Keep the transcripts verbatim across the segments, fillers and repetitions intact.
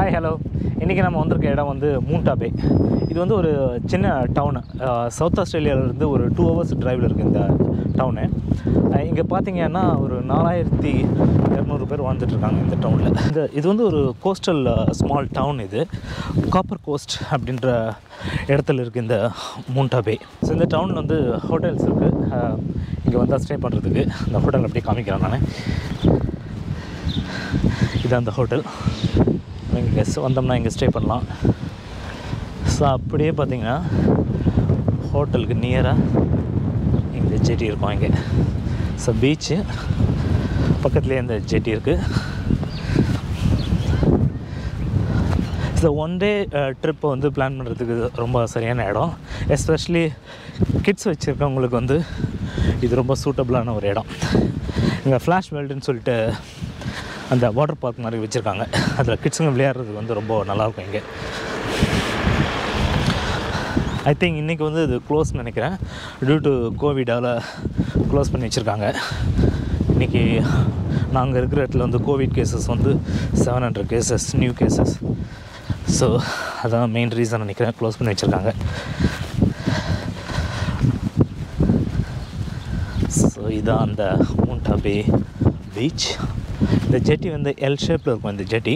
Hi hello, இன்றைக்கி நம்ம வந்திருக்க இடம் வந்து மூன்டா பே. இது வந்து ஒரு சின்ன டவுனு, சவுத் ஆஸ்திரேலியாவிலேருந்து ஒரு டூ ஹவர்ஸ் டிரைவில் இருக்குது இந்த டவுனு. இங்கே பார்த்திங்கன்னா ஒரு நாலாயிரத்தி இரநூறு பேர் வாழ்ந்துட்டுருக்காங்க இந்த டவுனில். இந்த இது வந்து ஒரு கோஸ்டல் ஸ்மால் டவுன். இது காப்பர் கோஸ்ட் அப்படின்ற இடத்துல இருக்குது இந்த மூன்டா பே. ஸோ இந்த டவுனில் வந்து ஹோட்டல்ஸ் இருக்குது. இங்கே வந்தால் ஸ்டே பண்ணுறதுக்கு இந்த ஹோட்டல் அப்படியே காமிக்கிறேன் நான். இது அந்த ஹோட்டல். இங்கே கெஸ்ட் வந்தோம்னா இங்கே ஸ்டே பண்ணலாம். ஸோ அப்படியே பார்த்திங்கன்னா ஹோட்டலுக்கு நியராக இங்கே ஜெட்டி இருக்கும். இங்கே ஸோ பீச்சு பக்கத்துலேயே இந்த ஜெட்டி இருக்குது. ஸோ ஒன் டே ட்ரிப்பை வந்து பிளான் பண்ணுறதுக்கு ரொம்ப சரியான இடம். எஸ்பெஷலி கிட்ஸ் வச்சுருக்கவங்களுக்கு வந்து இது ரொம்ப சூட்டபுளான ஒரு இடம். இங்கே ஃப்ளாஷ் வேல்டுன்னு சொல்லிட்டு அந்த வாட்டர் பார்க் மாதிரி வச்சுருக்காங்க. அதில் கிட்ஸுங்க விளையாடுறதுக்கு வந்து ரொம்ப நல்லாயிருக்கும். இங்கே ஐ திங்க் இன்றைக்கி வந்து இது க்ளோஸ்ன்னு நினைக்கிறேன். டியூ டு கோவிடால் க்ளோஸ் பண்ணி வச்சுருக்காங்க. இன்றைக்கி நாங்கள் இருக்கிற இடத்துல வந்து கோவிட் கேசஸ் வந்து seven hundred cases new cases. So அதான் மெயின் ரீசன் நினைக்கிறேன் க்ளோஸ் பண்ணி வச்சுருக்காங்க. ஸோ இதான் அந்த மூன்டா பே பீச். இந்த ஜெட்டி வந்து எல் ஷேப்பில் இருக்கும். இந்த ஜெட்டி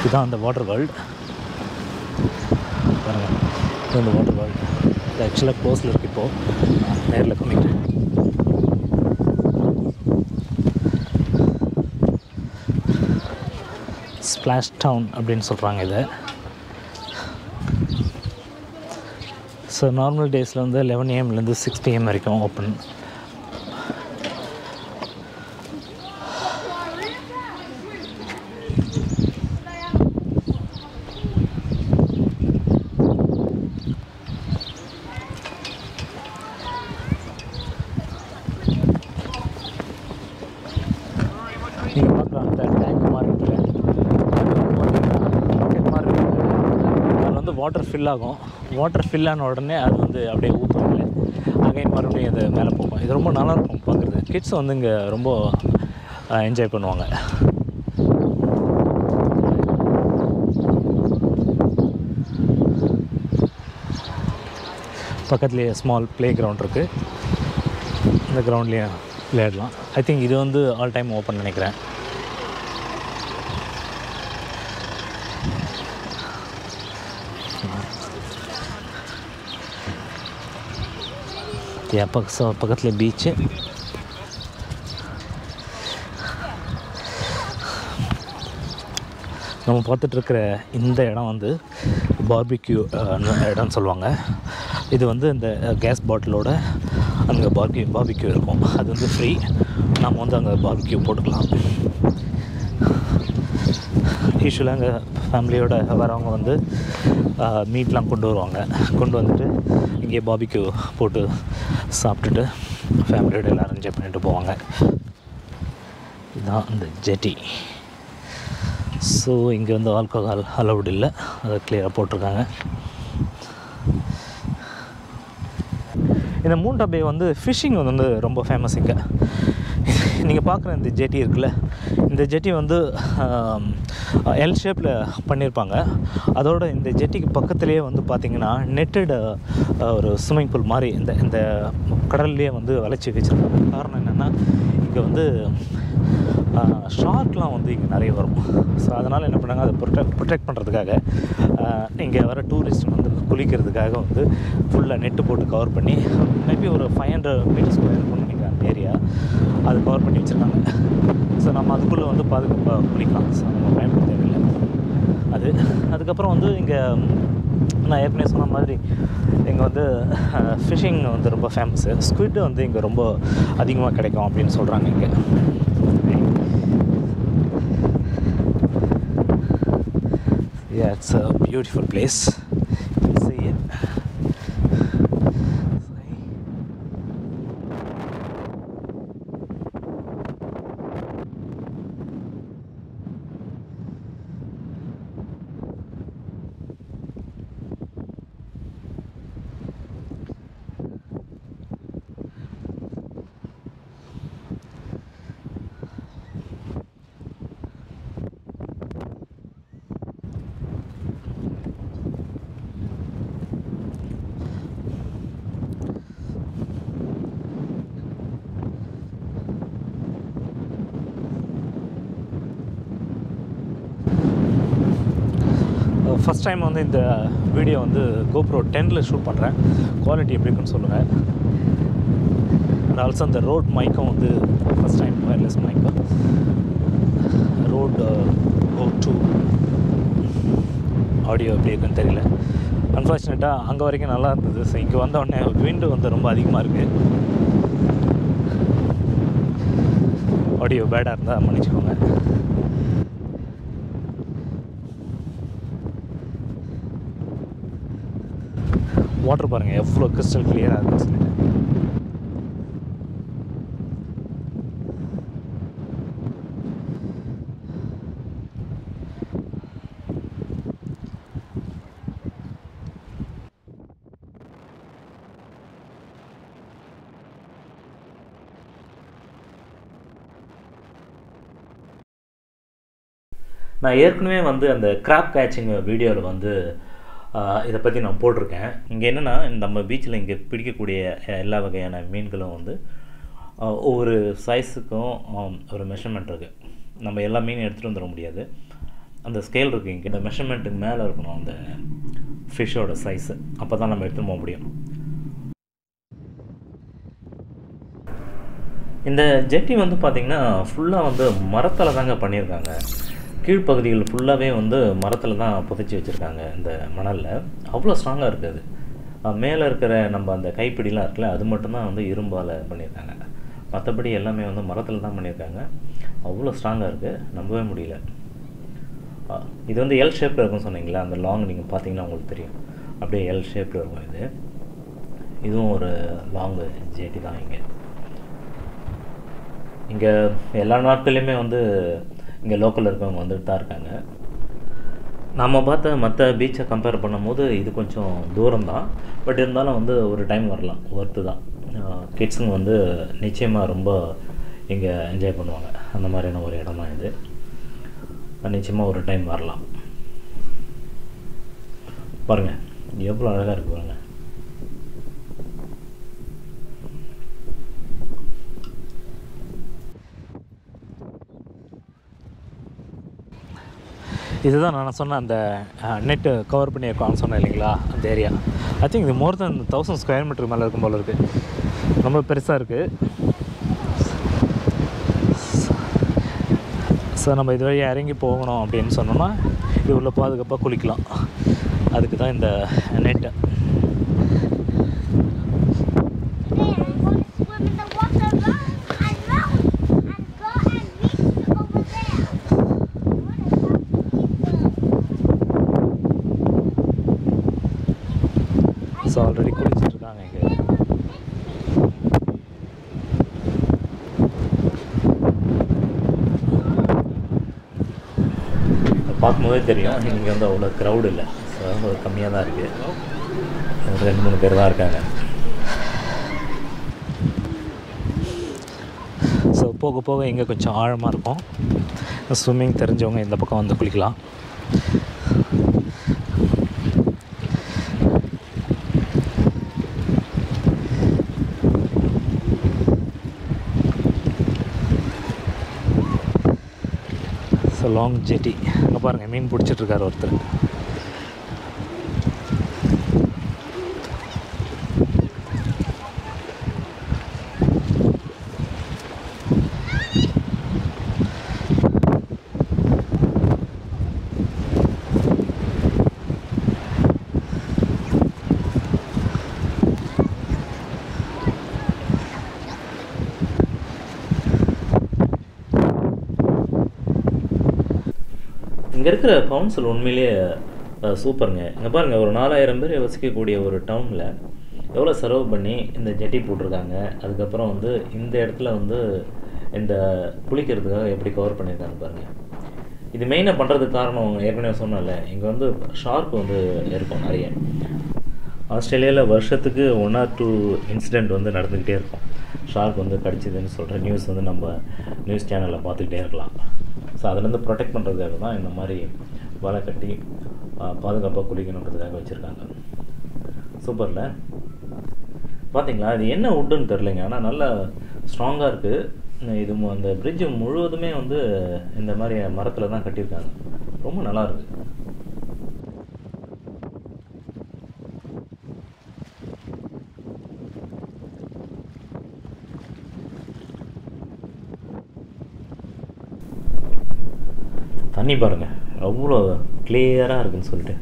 இதுதான் அந்த வாட்டர் வேர்ல்டு. இது அந்த வாட்டர் வேர்ல்டு. இது ஆக்சுவலாக க்ளோஸில் இருக்குது. இப்போது நேரில் காமிக்கிறேன். ஸ்ப்ளாஷ் டவுன் அப்படின்னு சொல்கிறாங்க இதை. ஸோ நார்மல் டேஸில் வந்து லெவன் ஏஎம்லேருந்து சிக்ஸ் பிஎம் வரைக்கும் ஓப்பன். நீங்கள் பார்க்குற அந்த டேங்க் மாதிரி இருக்குது. பாக்கெட் மாதிரி இருக்குது. அதில் வந்து வாட்டர் ஃபில் ஆகும். வாட்டர் ஃபில் ஆன உடனே அது வந்து அப்படியே ஊற்றுவாங்க. அகைன் மறுபடியும் அது மேலே போகும். இது ரொம்ப நல்லாயிருக்கும் பார்க்குறது. கிட்ஸ் வந்து இங்கே ரொம்ப என்ஜாய் பண்ணுவாங்க. பக்கத்துலேயே ஸ்மால் ப்ளே கிரவுண்ட் இருக்குது. இந்த கிரவுண்ட்லேயே விளையாடலாம். ஐ திங்க் இது வந்து ஆல் டைம் ஓப்பன் நினைக்கிறேன். பக்க பக்கத்தில் பீச்சு. நம்ம பார்த்துட்ருக்கிற இந்த இடம் வந்து பார்பிக்யூ இடம்னு சொல்லுவாங்க. இது வந்து இந்த கேஸ் பாட்டிலோட அங்கே பார்பி பார்பிக்யூ இருக்கும். அது வந்து ஃப்ரீ. நம்ம வந்து அங்கே பார்பிக்யூ போட்டுக்கலாம். யூஸ்வலாக அங்கே ஃபேமிலியோடு வரவங்க வந்து மீட்லாம் கொண்டு வருவாங்க. கொண்டு வந்துட்டு இங்கே பார்பிக்யூ போட்டு சாப்பிட்டுட்டு ஃபேமிலியோடு எல்லோரும் என்ஜாய் பண்ணிட்டு போவாங்க. இதுதான் இந்த ஜெட்டி. ஸோ இங்கே வந்து ஆல்கஹால் அலவுட் இல்லை. அதை கிளியராக போட்டிருக்காங்க. இந்த மூன்டா பே வந்து ஃபிஷ்ஷிங் வந்து ரொம்ப ஃபேமஸ். இங்கே நீங்கள் பார்க்குற இந்த ஜெட்டி இருக்குல்ல, இந்த ஜெட்டி வந்து எல் ஷேப்பில் பண்ணியிருப்பாங்க. அதோட இந்த ஜெட்டிக்கு பக்கத்துலேயே வந்து பார்த்திங்கன்னா நெட்டட் ஒரு ஸ்விம்மிங் பூல் மாதிரி இந்த இந்த கடல்லையே வந்து வளைச்சி வச்சுருக்காங்க. காரணம் என்னென்னா இங்கே வந்து ஷார்க்லாம் வந்து இங்கே நிறைய வரும். ஸோ அதனால் என்ன பண்ணாங்க, அதை ப்ரொடெக்ட் ப்ரொடெக்ட் பண்ணுறதுக்காக இங்கே வர டூரிஸ்ட் வந்து குளிக்கிறதுக்காக வந்து ஃபுல்லாக நெட்டு போட்டு கவர் பண்ணி மேபி ஒரு ஃபைவ் ஹண்ட்ரட் மீட்டர் ஸ்கொயர் இருக்கும்னு நினைக்கிறேன் அந்த ஏரியா. அது கவர் பண்ணி வச்சுருக்காங்க. ஸோ நம்ம அதுக்குள்ளே வந்து பாதுகாப்பாக குளிக்கலாம். ஸோ நம்ம பயன்படுத்த தேவையில்லை அது. அதுக்கப்புறம் வந்து இங்கே நான் ஏற்கனவே சொன்ன மாதிரி இங்கே வந்து ஃபிஷ்ஷிங் வந்து ரொம்ப ஃபேமஸ்ஸு. ஸ்குவிட் வந்து இங்கே ரொம்ப அதிகமாக கிடைக்கும் அப்படின்னு சொல்கிறாங்க இங்கே. Yeah, it's a beautiful place. You can see it. first time on the video on the GoPro ten la shoot pandren. Quality eppadi solunga. And also on the road mic on the first time wireless mic. Road uh, go to audio eppadi irukku theriyala. Unfortunately anga varaikum nalla irundhudu. So inga vanda onne wind vanda romba adhigama irukku. Audio bad ah irundha manichukonga. Water paranga evlo crystal clear ah irukku solli. நான் ஏற்கனவே வந்து அந்த graph catching வீடியோல வந்து இத பத்தி நான் போட்டுருக்கேன். இங்க என்னன்னா நம்ம பீச்ல இங்க பிடிக்க கூடிய எல்லா வகையான மீன்களும் வந்து ஒவ்வொரு சைஸ்க்கு ஒரு மெஷர்மென்ட் இருக்கு. நம்ம எல்லா மீனையும் எடுத்துட்டு வர முடியாது. அந்த ஸ்கேல் இருக்கு இங்க. அந்த மெஷர்மென்ட்க்கு மேல இருக்கணும் அந்த ஃபிஷ்ோட சைஸ். அப்பதான் நம்ம எடுத்து போக முடியும். இந்த ஜெட்டி வந்து பாத்தீங்கன்னா ஃபுல்லா வந்து மரத்தால தாங்க பண்ணிருக்காங்க. கீழ் பகுதிகள் ஃபுல்லாவே வந்து மரத்துல தான் புதைச்சி வச்சிருக்காங்க இந்த மணல்ல அவ்வளவு ஸ்ட்ராங்கா இருக்குது மேல இருக்கிற நம்ம அந்த கைப்பிடிலாம் இருக்குல அது மட்டும் தான் வந்து இரும்பால பண்ணிருக்காங்க மத்தபடி எல்லாமே வந்து மரத்துல தான் பண்ணிருக்காங்க அவ்வளவு ஸ்ட்ராங்கா இருக்கு நம்பவே முடியல இது வந்து எல் ஷேப்ல இருக்குன்னு சொன்னீங்களா அந்த லாங் நீங்க பாத்தீங்கன்னா உங்களுக்கு தெரியும் அப்படியே எல் ஷேப்ல இருக்கும் இது இதுவும் ஒரு லாங் ஜெட்டி தான் இங்க இங்க எல்லா நாட்களிலுமே வந்து இங்க லோக்கல்ல இருக்கவங்க வந்துட்டா இருக்காங்க நாம பார்த்த மத்த பீச்சை கம்பேர் பண்ணும்போது இது கொஞ்சம் தூரம் தான் பட் இருந்தாலும் வந்து ஒரு டைம் வரலாம் வர்த்து தான் கிட்ஸ்ங்க வந்து நிச்சயமா ரொம்ப இங்க என்ஜாய் பண்ணுவாங்க அந்த மாதிரியான ஒரு இடம் தான் இது நிச்சயமா ஒரு டைம் வரலாம் பாருங்க எவ்வளவு அழகா இருக்கு பாருங்க இதுதான் நான் சொன்ன அந்த நெட் கவர் பண்ணி இருக்கான்னு சொன்னேன் இல்லைங்களா அந்த ஏரியா ஐ திங்க் இது மோர் தென் தௌசண்ட் ஸ்கொயர் மீட்டருக்கு மேலே இருக்கும் போல இருக்குது ரொம்ப பெருசாக இருக்குது ஸோ நம்ம இது வழியாக இறங்கி போகணும் அப்படின்னு சொன்னோம்னா இது உள்ள பாதுகாப்பாக குளிக்கலாம் அதுக்கு தான் இந்த நெட்டு already குளிச்சிட்டு இருக்காங்க இங்க பாக்கும்போது தெரியும் இங்க வந்து அவ்வளோ கிரவுட் இல்ல கம்மியா தான் இருக்கு ரெண்டு மூணு பேர் தான் இருக்காங்க ஸோ போக போக இங்க கொஞ்சம் ஆழமா இருக்கும் ஸ்விம்மிங் தெரிஞ்சவங்க இந்த பக்கம் வந்து குளிக்கலாம் லாங் ஜெட்டி அங்கே பாருங்கள் மீன் பிடிச்சிட்டு இருக்காரு ஒருத்தர் இங்கே இருக்கிற கவுன்சில் உண்மையிலேயே சூப்பருங்க இங்கே பாருங்கள் ஒரு நாலாயிரம் பேர் வசிக்கக்கூடிய ஒரு டவுனில் எவ்வளோ செலவு பண்ணி இந்த ஜெட்டி போட்டிருக்காங்க அதுக்கப்புறம் வந்து இந்த இடத்துல வந்து இந்த குளிக்கிறதுக்காக எப்படி கவர் பண்ணியிருக்காங்க பாருங்கள் இது மெயினாக பண்ணுறதுக்கு காரணம் ஏற்கனவே சொன்னால இங்கே வந்து ஷார்க் வந்து இருக்கும் நிறைய ஆஸ்திரேலியாவில் வருஷத்துக்கு ஒன் ஆர் டூ இன்சிடெண்ட் வந்து நடந்துக்கிட்டே இருக்கும் ஷார்க் வந்து கடிச்சிதுன்னு சொல்கிற நியூஸ் வந்து நம்ம நியூஸ் சேனலில் பார்த்துக்கிட்டே இருக்கலாம் ஸோ அதுலேருந்து ப்ரொடெக்ட் பண்ணுறதுக்காக தான் இந்த மாதிரி வலை கட்டி பாதுகாப்பாக குளிக்கணுன்றதுக்காக வச்சுருக்காங்க சூப்பரில் பார்த்தீங்களா இது என்ன உட்டுன்னு தெரிலங்க ஆனால் நல்லா ஸ்ட்ராங்காக இருக்குது இது அந்த பிரிட்ஜு முழுவதுமே வந்து இந்த மாதிரி மரத்தில் தான் கட்டியிருக்காங்க ரொம்ப நல்லாயிருக்கு தண்ணி பாருங்க அவ்ளோ கிளியரா இருக்குன்னு சொல்லிட்டு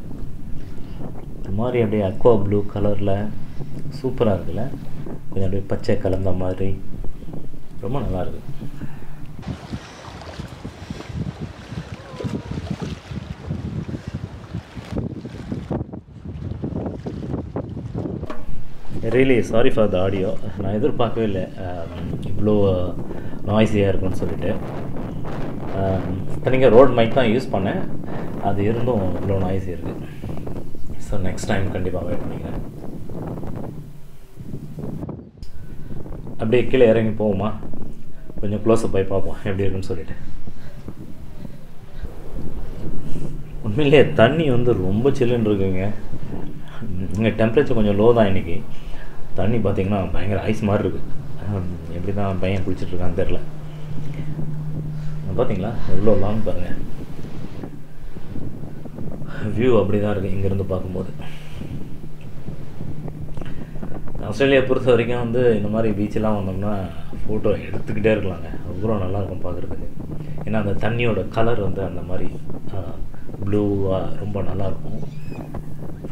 இந்த மாதிரி அப்படியே aqua blue கலர்ல சூப்பரா இருக்குல கொஞ்சம் அப்படியே பச்சை கலந்த மாதிரி ரொம்ப நல்லா இருக்கு really sorry for the audio நான் எதிர்பார்க்கவே இல்லை இவ்ளோ noisy-ஆ இருக்குன்னு சொல்லிட்டு I road mic தான் யூஸ் பண்ணேன் அது இருந்தும் இவ்ளோ noisy இருக்கு so next time கண்டிப்பா wait பண்ணிக்கிறேன் அப்படியே கீழ இறங்கி போவோமா கொஞ்சம் க்ளோஸ் அப் போய் பாப்போம் எப்படி இருக்குன்னு சொல்லிட்டு உண்மையிலே தண்ணி வந்து ரொம்ப சில்லுன்னு இருக்குங்க இங்க டெம்பரேச்சர் கொஞ்சம் லோ தான் இன்னைக்கு தண்ணி பாத்தீங்கன்னா பயங்கர ஐஸ் மாதிரி இருக்கு எப்படி தான் பையன் குளிச்சிட்டு இருக்கான்னு தெரியல பாத்தீங்களா எவ்வளவு லாங் பாருங்க வியூ அப்படியே தான் இருக்கு இங்க இருந்து பாக்கும்போது ஆஸ்திரேலியா பொறுத்த வரைக்கும் வந்து இந்த மாதிரி பீச்லாம் வந்தோம்னா போட்டோ எடுத்துக்கிட்டே இருக்கலாங்க அவ்வளவு நல்லா இருக்கும் பாக்குறதுக்கு ஏன்னா அந்த தண்ணியோட கலர் வந்து அந்த மாதிரி ப்ளூவா ரொம்ப நல்லா இருக்கும்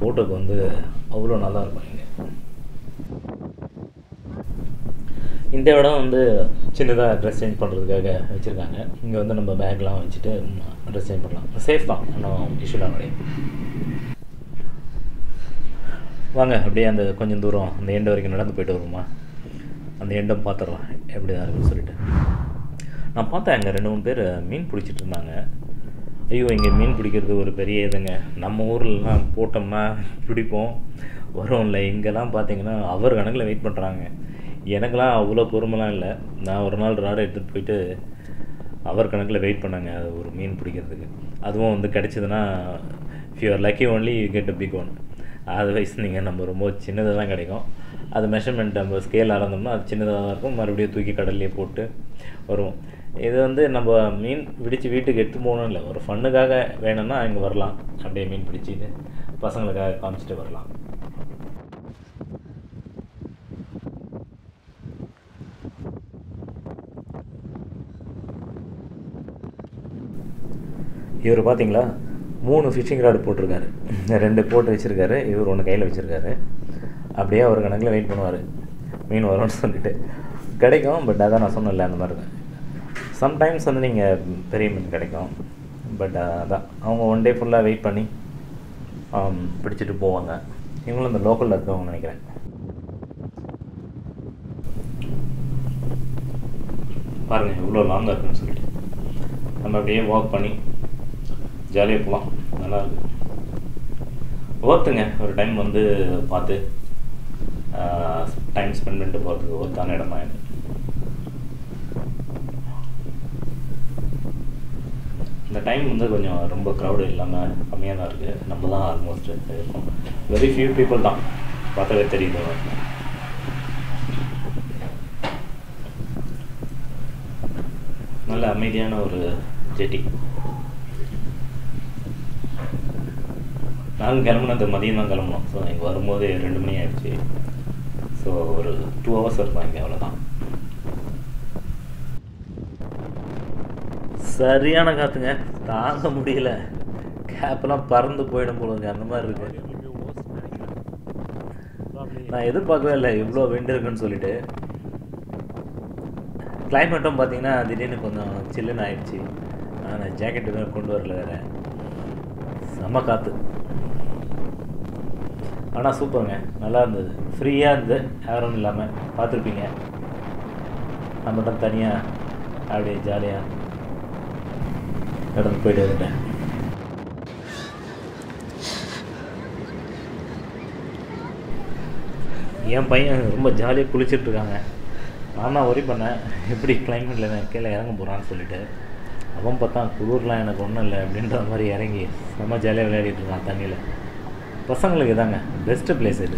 போட்டோக்கு வந்து அவ்வளவு நல்லா இருக்கும் இந்த இடம் வந்து சின்னதா ட்ரெஸ் சேஞ்ச் பண்றதுக்காக வச்சிருக்காங்க இங்க வந்து நம்ம பேக்லாம் வச்சிட்டு ட்ரெஸ் சேஞ்ச் பண்ணலாம் சேஃப் தான் நான் இஷ்யூல வரே வாங்க அப்படியே அந்த கொஞ்சம் தூரம் அந்த எண்ட் வரைக்கும் நடந்து போயிட்டு வருமா அந்த எண்டம் பாத்துறலாம் எப்படி தான் இருக்குன்னு சொல்லிட்டு நான் பார்த்தேன் அங்க ரெண்டு மூணு பேர் மீன் பிடிச்சிட்டு இருந்தாங்க ஐயோ இங்க மீன் பிடிக்கிறது ஒரு பெரிய இதுங்க நம்ம ஊர்லலாம் போட்டோம்னா பிடிப்போம் வரோம்ல இங்கலாம் பாத்தீங்கன்னா அவர் கணக்குல வெயிட் பண்றாங்க எனக்குலாம் அவ்வளோ பொறுமைலாம் இல்லை நான் ஒரு நாள் ராடை எடுத்துகிட்டு போயிட்டு அவர் கணக்கில் வெயிட் பண்ணாங்க அது ஒரு மீன் பிடிக்கிறதுக்கு அதுவும் வந்து கிடச்சிதுன்னா if you are lucky only you get a big one otherwise நீங்கள் நம்ம ரொம்ப சின்னதாக தான் கிடைக்கும் அது மெஷர்மெண்ட் நம்ம ஸ்கேல் ஆரம்பிச்சோம்னா அது சின்னதாக தான் இருக்கும் மறுபடியும் தூக்கி கடல்லையே போட்டு வருவோம் இது வந்து நம்ம மீன் பிடிச்சி வீட்டுக்கு எடுத்து போகணும் இல்லை ஒரு ஃபன்னுக்காக வேணும்னா இங்கே வரலாம் அப்படியே மீன் பிடிச்சிட்டு பசங்களுக்காக காமிச்சிட்டு வரலாம் இவர் பார்த்தீங்களா மூணு ஃபிஷிங் ராட் போட்டிருக்காரு ரெண்டு போட்டு வச்சுருக்காரு இவர் ஒன்று கையில் வச்சுருக்காரு அப்படியே அவர் கணக்கில் வெயிட் பண்ணுவார் மீன் வரும்னு சொல்லிட்டு கிடைக்கும் பட் அதான் நான் சொன்னல அந்த மாதிரி தான் சம்டைம்ஸ் வந்து நீங்கள் பெரிய மீன் கிடைக்கும் பட் அதான் அவங்க ஒன் டே ஃபுல்லாக வெயிட் பண்ணி பிடிச்சிட்டு போவாங்க இவங்களும் இந்த லோக்கலில் இருக்கவங்க நினைக்கிறேன் பாருங்கள் இவ்வளோ லாங்காக இருக்குன்னு சொல்லிட்டு நம்ம அப்படியே வாக் பண்ணி ஜாலியாக போகலாம் நல்லா இருக்கு ஒர்த்துங்க ஒரு டைம் வந்து பார்த்து டைம் ஸ்பெண்ட் பண்ணிட்டு போகிறதுக்கு ஒர்த்தான இடமா இது இந்த டைம் வந்து கொஞ்சம் ரொம்ப க்ரௌடு இல்லாமல் கம்மியாக தான் இருக்குது நம்ம தான் ஆல்மோஸ்ட் இருக்கும் வெரி ஃபியூ பீப்புள் தான் பார்த்தாலே தெரியுது நல்ல அமைதியான ஒரு ஜெட்டி நாங்கள் கிளம்புனது மதியம் தான் கிளம்பணும் ஸோ இங்கே வரும்போது ரெண்டு மணி ஆயிடுச்சு ஸோ ஒரு டூ ஹவர்ஸ் இருப்பாங்க இங்கே அவ்வளோதான் சரியான காத்துங்க தாங்க முடியல கேப்லாம் பறந்து போயிடும் போலுங்க அந்த மாதிரி இருக்கு நான் எதிர்பார்க்கவே இல்லை இவ்வளோ விண்டு இருக்குன்னு சொல்லிட்டு கிளைமேட்டும் பார்த்தீங்கன்னா திடீர்னு கொஞ்சம் சில்லுன்னு ஆயிடுச்சு நான் ஜாக்கெட்டு கொண்டு வரல வேற செம்ம காற்று ஆனால் சூப்பருங்க நல்லா இருந்தது ஃப்ரீயாக இருந்து யாரும் இல்லாமல் பார்த்துருப்பீங்க நான் மட்டும் தனியாக அப்படியே ஜாலியாக நடந்து போயிட்டு வந்துட்டேன் என் பையன் ரொம்ப ஜாலியாக குளிச்சிட்ருக்காங்க நான் தான் ஒரி பண்ணேன் எப்படி கிளைமேட்டில் நான் கீழே இறங்க போகிறான்னு சொல்லிட்டு அவன் பார்த்தா குளிர்லாம் எனக்கு ஒன்றும் இல்லை அப்படின்ற மாதிரி இறங்கி செம்ம ஜாலியாக விளையாடிட்டு இருக்கான் தண்ணியில் பசங்களுக்கு தாங்க பெஸ்ட்டு பிளேஸ் இது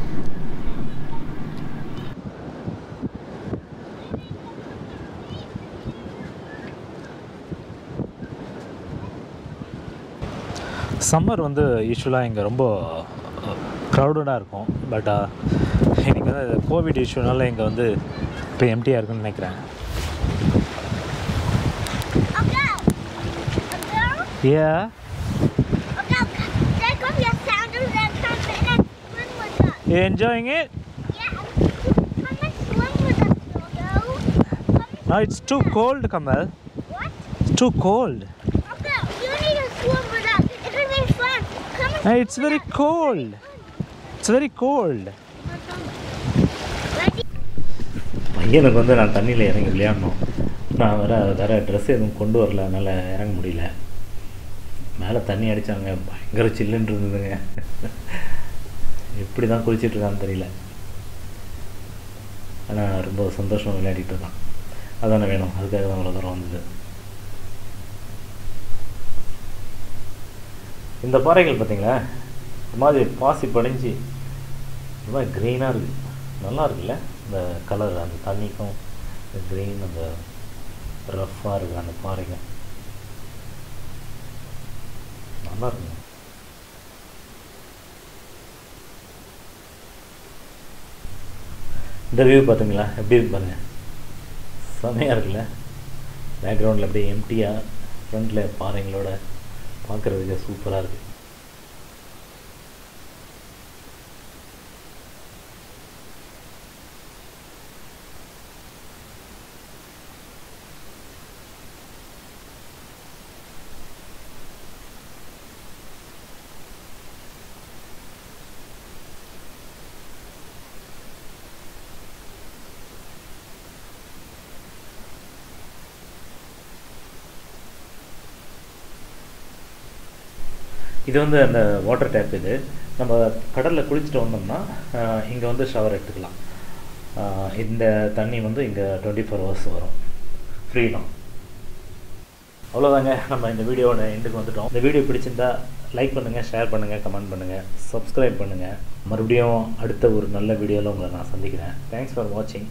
சம்மர் வந்து யூஸ்வலாக இங்கே ரொம்ப க்ரௌடடாக இருக்கும் பட் இன்றைக்கி தான் இது கோவிட் இஷ்யூனால இங்கே வந்து இப்போ எம்டியாக இருக்குன்னு நினைக்கிறேன் Yeah. You enjoying it? Yeah, come and swim with us, Dodo. No, it's too cold, Kamal. What? It's too cold. Okay, you need to swim with us. It will be fun. Come and swim. It's very cold. It's very cold. எனக்கு வந்து நான் தண்ணியில இறங்கி விளையாடணும். நான் வேற வேற Dress எதுவும் கொண்டு வரல, அதனால இறங்க முடியல. மேலே தண்ணி அடிச்சாங்க, பயங்கர சில்லுன்னு இருந்ததுங்க. எப்படி தான் குளிச்சிட்டு இருக்கான்னு தெரியல. ஆனா ரொம்ப சந்தோஷமா விளையாடிட்டு இருக்கான். அதானே வேணும், அதுக்காக தான் இவ்வளவு தூரம் வந்தது. இந்த பாறைகள் பார்த்தீங்களா, இந்த மாதிரி பாசி படிஞ்சு ரொம்ப கிரீனா இருக்கு, நல்லா இருக்குல்ல. The color and the tannico, the green and the rough are and the paringa. The view pathangla, a big banana. Some airla background la be empty, front la paring loader, parker is a super arc. இது வந்து அந்த water tape. இது நம்ம கடல்ல குளிச்சிட்டு வந்தோம்னா இங்க வந்து ஷவர் எடுத்துக்கலாம். இந்த தண்ணி வந்து இங்க twenty-four hours வரும், ஃப்ரீ தான். அவ்வளவுதாங்க, நம்ம இந்த வீடியோவோட எண்டுக்கு வந்துட்டோம். இந்த வீடியோ பிடிச்சிருந்தா லைக் பண்ணுங்க, ஷேர் பண்ணுங்க, கமெண்ட் பண்ணுங்க, Subscribe பண்ணுங்க. மறுபடியும் அடுத்த ஒரு நல்ல வீடியோல உங்களை நான் சந்திக்கிறேன். Thanks for watching.